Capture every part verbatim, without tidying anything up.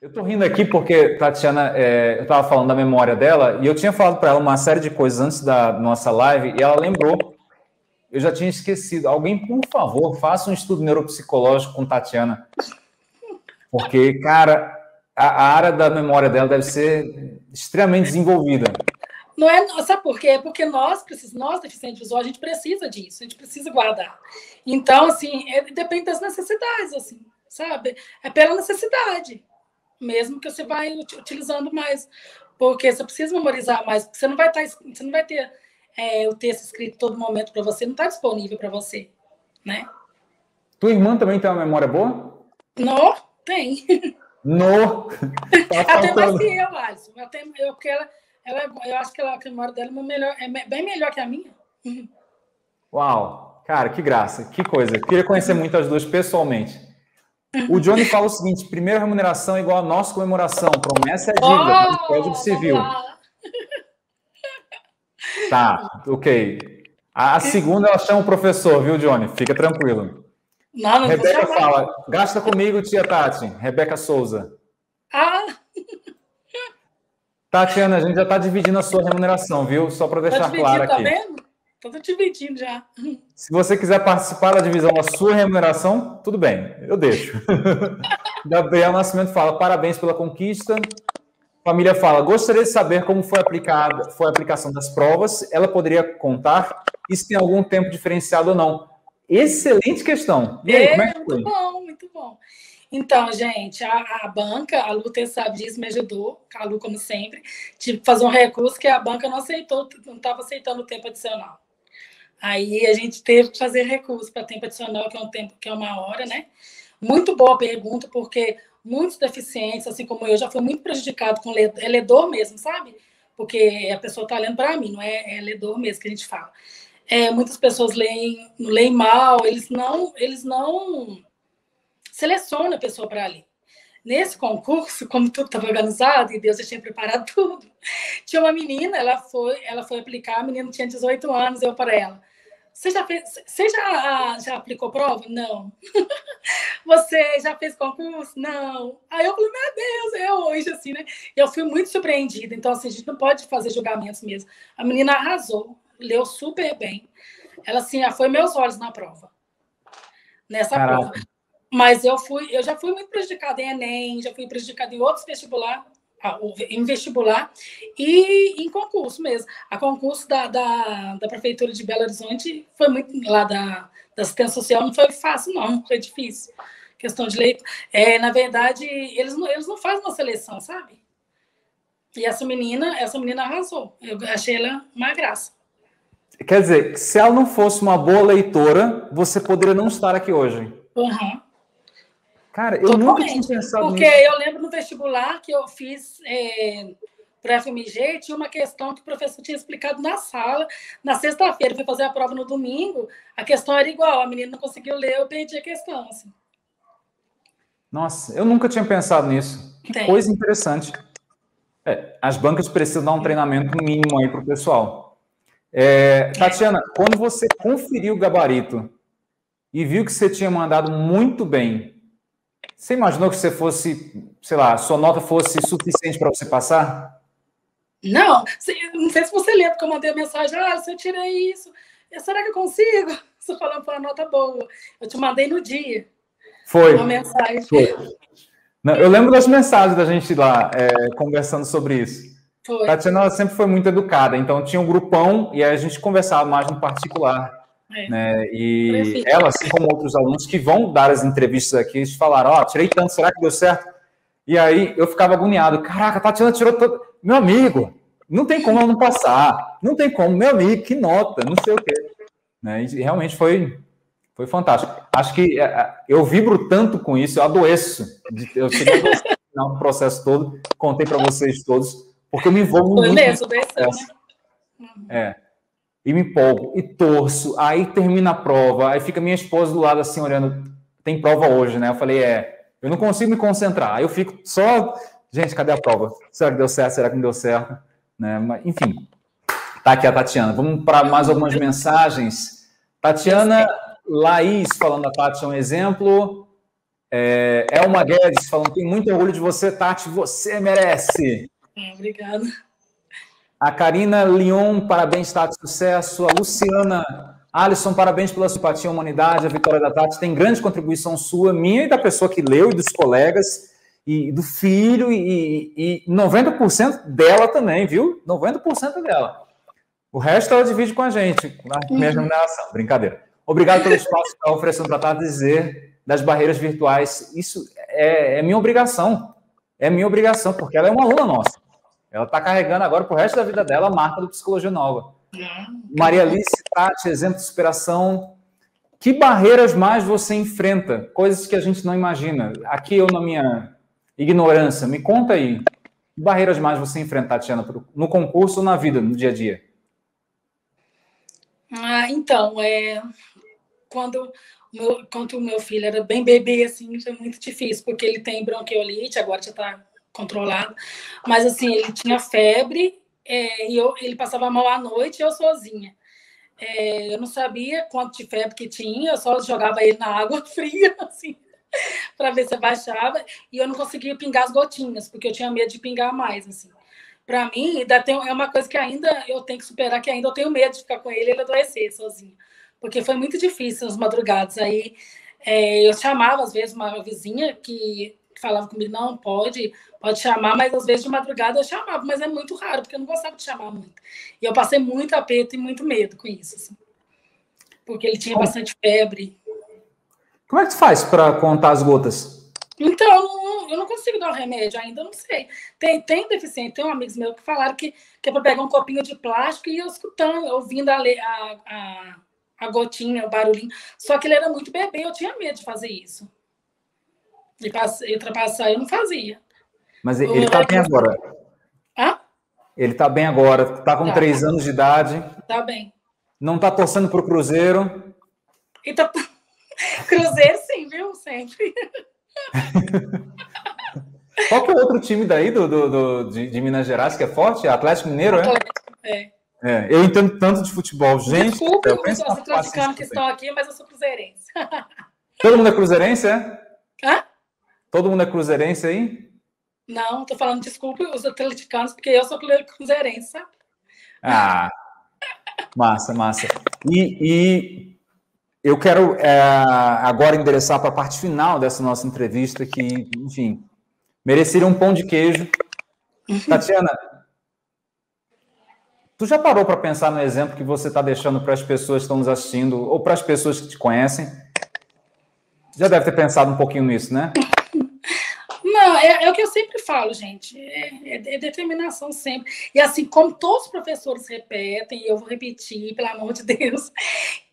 Eu tô rindo aqui porque, Tatiana, é, eu tava falando da memória dela e eu tinha falado para ela uma série de coisas antes da nossa live e ela lembrou. Eu já tinha esquecido. Alguém, por favor, faça um estudo neuropsicológico com Tatiana. Porque, cara, a, a área da memória dela deve ser extremamente desenvolvida. Não é, sabe por quê? Porque nós, nós deficientes visuais, a gente precisa disso, a gente precisa guardar. Então, assim, é, depende das necessidades, assim, sabe? É pela necessidade, mesmo que você vai utilizando mais, porque você precisa memorizar mais, você não vai estar, você não vai ter é, o texto escrito todo momento para você, não está disponível para você, né? Tua irmã também tem uma memória boa? Não, tem. Não? Tá até mais que eu, Alisson. Até eu, porque ela... Ela, eu acho que ela, a memória dela é, melhor, é bem melhor que a minha. Uhum. Uau! Cara, que graça, que coisa. Queria conhecer muito as duas pessoalmente. O Johnny fala o seguinte, primeiro remuneração é igual a nossa comemoração. Promessa é dívida, oh, Código Civil. Tá, ok. A, a segunda ela chama o professor, viu, Johnny? Fica tranquilo. Não, não Rebeca fala, gasta comigo, tia Tati. Rebeca Souza. Ah! Tatiana, a gente já está dividindo a sua remuneração, viu? Só para deixar claro aqui. Tá vendo? Estou dividindo já. Se você quiser participar da divisão da sua remuneração, tudo bem, eu deixo. Gabriel Nascimento fala, parabéns pela conquista. Família fala, gostaria de saber como foi aplicada, foi a aplicação das provas. Ela poderia contar e se tem algum tempo diferenciado ou não. Excelente questão. E aí, é, como é que foi? Muito bom, muito bom. Então, gente, a, a banca, a Lu, tem sabe disso, me ajudou, a Lu, como sempre, tive que fazer um recurso que a banca não aceitou, não estava aceitando o tempo adicional. Aí a gente teve que fazer recurso para tempo adicional, que é um tempo, que é uma hora, né? Muito boa pergunta, porque muitos deficientes, assim como eu, já foi muito prejudicado com ledor, é ledor mesmo, sabe? Porque a pessoa está lendo para mim, não é, é ledor mesmo que a gente fala. É, muitas pessoas leem, leem mal, eles não... Eles não seleciona a pessoa para ali. Nesse concurso, como tudo estava organizado, e Deus já tinha preparado tudo, tinha uma menina, ela foi, ela foi aplicar, a menina tinha dezoito anos, eu para ela. Você já fez, você já, já aplicou prova? Não. Você já fez concurso? Não. Aí eu falei, meu Deus, é hoje, assim, né? Eu fui muito surpreendida, então, assim, a gente não pode fazer julgamentos mesmo. A menina arrasou, leu super bem. Ela, assim, foi meus olhos na prova. Nessa Caraca. prova. Mas eu fui, eu já fui muito prejudicada em Enem, já fui prejudicada em outros vestibular, em vestibular e em concurso mesmo. A concurso da, da, da Prefeitura de Belo Horizonte foi muito, lá da, da assistência social, não foi fácil, não, foi difícil. Questão de lei. É, na verdade, eles não, eles não fazem uma seleção, sabe? E essa menina, essa menina arrasou. Eu achei ela uma graça. Quer dizer, se ela não fosse uma boa leitora, você poderia não estar aqui hoje. Uhum. Cara, eu Totalmente, nunca tinha pensado porque nisso. Porque eu lembro no vestibular que eu fiz é, para a F M G, tinha uma questão que o professor tinha explicado na sala, na sexta-feira, foi fazer a prova no domingo, a questão era igual, a menina não conseguiu ler, eu perdi a questão. Assim. Nossa, eu nunca tinha pensado nisso. Que Tem. coisa interessante. É, as bancas precisam dar um treinamento mínimo aí para o pessoal. É, Tatiana, é. quando você conferiu o gabarito e viu que você tinha mandado muito bem, você imaginou que você fosse, sei lá, sua nota fosse suficiente para você passar? Não, não sei se você lembra, porque eu mandei a mensagem, ah, se eu tirei isso, será que eu consigo? Você falando para uma nota boa. Eu te mandei no dia. Foi. Uma mensagem. Foi. Não, eu lembro das mensagens da gente lá, é, conversando sobre isso. Foi. A Tatiana, ela sempre foi muito educada, então tinha um grupão e aí a gente conversava mais no particular. É. Né? E ela, assim como outros alunos que vão dar as entrevistas aqui, eles falaram, ó, oh, tirei tanto, será que deu certo? E aí eu ficava agoniado, caraca, a Tatiana tirou todo, meu amigo, não tem como ela não passar, não tem como, meu amigo, que nota, não sei o quê, né? E realmente foi, foi fantástico. Acho que eu vibro tanto com isso, eu adoeço, eu cheguei no processo todo, contei para vocês todos, porque eu me envolvo foi muito mesmo, nesse processo. Né? É. E me empolgo, e torço, aí termina a prova, aí fica minha esposa do lado assim, olhando, tem prova hoje, né? Eu falei, é, eu não consigo me concentrar, aí eu fico só, gente, cadê a prova? Será que deu certo? Será que não deu certo? Né? Mas, enfim, tá aqui a Tatiana. Vamos para mais algumas mensagens. Tatiana, Laís falando da Tati é um exemplo. É, Elma Guedes falando, tem muito orgulho de você, Tati, você merece. Obrigada. A Karina Leon, parabéns, Tati, sucesso. A Luciana Alisson, parabéns pela simpatia à humanidade. A vitória da Tati tem grande contribuição sua, minha e da pessoa que leu, e dos colegas, e do filho, e, e noventa por cento dela também, viu? noventa por cento dela. O resto ela divide com a gente, na mesma remuneração. Brincadeira. Obrigado pelo espaço que está oferecendo para Tati dizer das barreiras virtuais. Isso é, é minha obrigação. É minha obrigação, porque ela é uma aluna nossa. Ela está carregando agora para o resto da vida dela a marca do Psicologia Nova. Maria Alice, Tati, exemplo de superação. Que barreiras mais você enfrenta? Coisas que a gente não imagina. Aqui eu, na minha ignorância, me conta aí. Que barreiras mais você enfrenta, Tatiana, no concurso ou na vida, no dia a dia? Ah, então, é... quando, meu, quando o meu filho era bem bebê, assim, foi muito difícil, porque ele tem bronquiolite, agora já está controlado, mas assim, ele tinha febre, é, e eu, ele passava mal à noite, e eu sozinha. É, eu não sabia quanto de febre que tinha, eu só jogava ele na água fria, assim, para ver se baixava, e eu não conseguia pingar as gotinhas, porque eu tinha medo de pingar mais, assim. Para mim, ainda tem, é uma coisa que ainda eu tenho que superar, que ainda eu tenho medo de ficar com ele e ele adoecer sozinha, porque foi muito difícil nas madrugadas. Aí, é, eu chamava, às vezes, uma vizinha que... que falava comigo, não, pode, pode chamar, mas às vezes de madrugada eu chamava, mas é muito raro, porque eu não gostava de chamar muito. E eu passei muito aperto e muito medo com isso, assim, porque ele tinha bastante febre. Como é que tu faz para contar as gotas? Então, eu não, eu não consigo dar um remédio ainda, eu não sei. Tem, tem deficiente, tem um amigos meus que falaram que, que é para pegar um copinho de plástico e eu escutando, ouvindo a, a, a, a gotinha, o barulhinho. Só que ele era muito bebê, eu tinha medo de fazer isso. E ultrapassar, eu não fazia. Mas ele está bem agora? Hã? Ele está bem agora, está com três anos de idade. Está bem. Não está torcendo para o Cruzeiro? Tá... Cruzeiro sim, viu? Sempre. Qual que é o outro time daí do, do, do, de, de Minas Gerais que é forte? Atlético Mineiro, Atlético, é? É. É, eu entendo tanto de futebol, gente. Desculpa, eu penso os atleticanos que estão aqui, mas eu sou cruzeirense. Todo mundo é cruzeirense, é? Hã? Todo mundo é cruzeirense aí? Não, tô falando, desculpa, os atleticanos, porque eu sou cruzeirense, sabe? Ah, massa, massa. E, e eu quero é, agora endereçar para a parte final dessa nossa entrevista, que, enfim, mereceria um pão de queijo. Tatiana, tu já parou para pensar no exemplo que você está deixando para as pessoas que estão nos assistindo ou para as pessoas que te conhecem? Já deve ter pensado um pouquinho nisso, né? Não, é, é o que eu sempre falo, gente. É, é, é determinação sempre. E assim, como todos os professores repetem, eu vou repetir, pelo amor de Deus,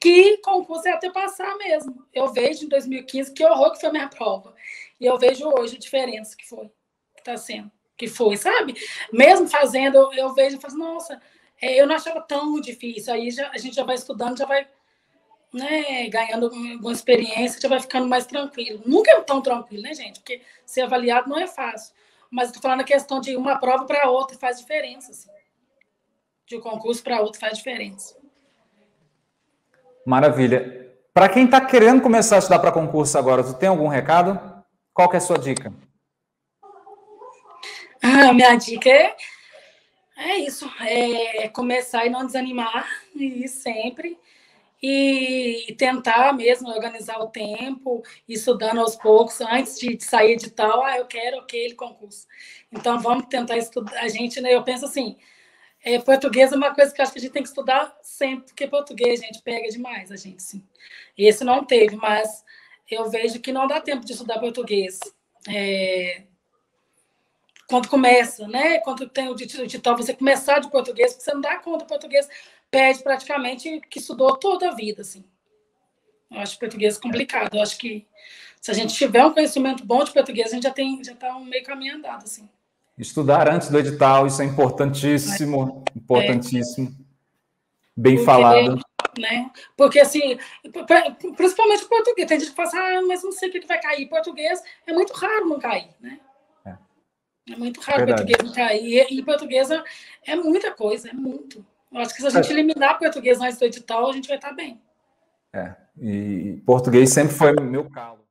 que concurso é até passar mesmo. Eu vejo em dois mil e quinze que horror que foi a minha prova. E eu vejo hoje a diferença que foi, que tá sendo, que foi, sabe? Mesmo fazendo, eu, eu vejo e falo, nossa, é, eu não achava tão difícil. Aí já, a gente já vai estudando, já vai... né, ganhando alguma experiência, já vai ficando mais tranquilo. Nunca é tão tranquilo, né, gente? Porque ser avaliado não é fácil. Mas estou falando a questão de uma prova para outra faz diferença. Assim. De um concurso para outro faz diferença. Maravilha. Para quem está querendo começar a estudar para concurso agora, tu tem algum recado? Qual que é a sua dica? Ah, minha dica é, é isso. É começar e não desanimar. E sempre... e tentar mesmo organizar o tempo, estudando aos poucos, antes de sair de tal, ah, eu quero aquele concurso. Então, vamos tentar estudar. A gente, né, eu penso assim, é, português é uma coisa que eu acho que a gente tem que estudar sempre, porque português, gente, pega demais a gente, sim. Esse não teve, mas eu vejo que não dá tempo de estudar português. É... quando começa, né? Quando tem o digital, você começar de português, porque você não dá conta do português, pede praticamente que estudou toda a vida, assim. Eu acho português complicado. Eu acho que se a gente tiver um conhecimento bom de português, a gente já tem, já está um meio caminho andado, assim. Estudar antes do edital, isso é importantíssimo, importantíssimo. É. Bem porque, falado. Né? Porque, assim, principalmente o português. Tem gente que fala assim, ah, mas não sei o que vai cair. Português é muito raro não cair, né? É muito raro o português não cair. E, e português é, é muita coisa, é muito. Eu acho que se a gente eliminar português antes do edital, a gente vai estar bem. É. E português sempre foi meu calo.